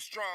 be strong.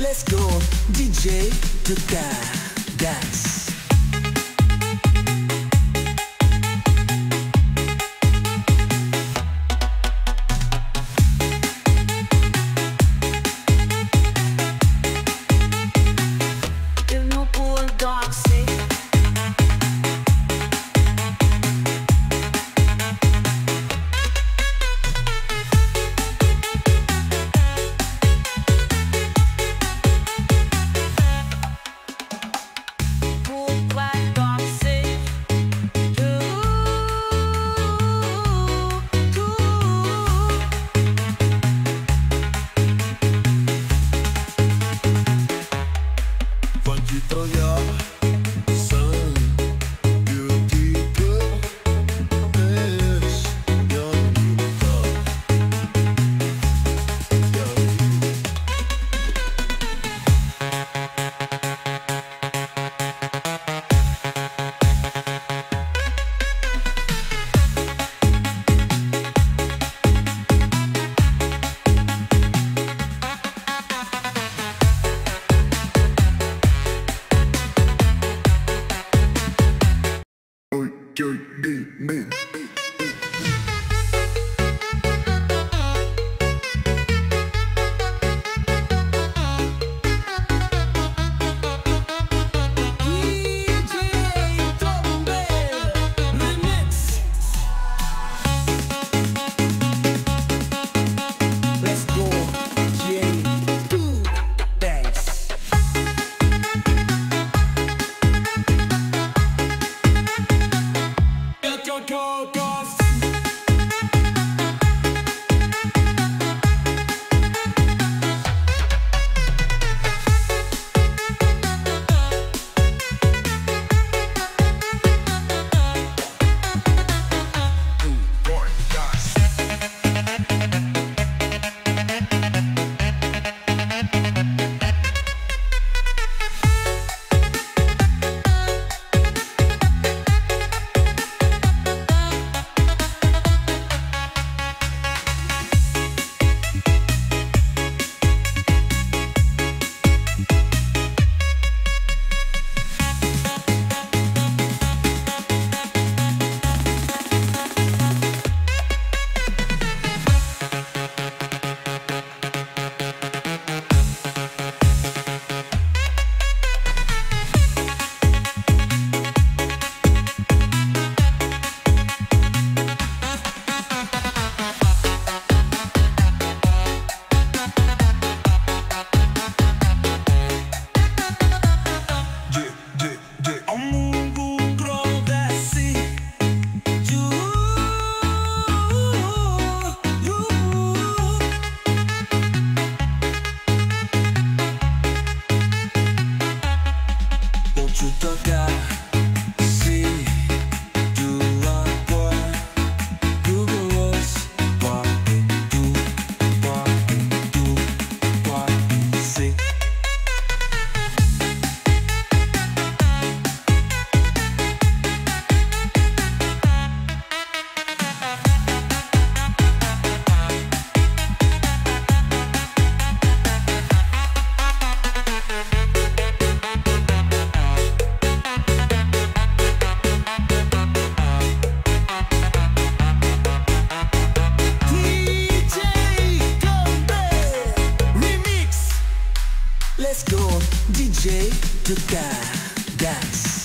Let's go, DJ, to dance. DJ de Car Dance.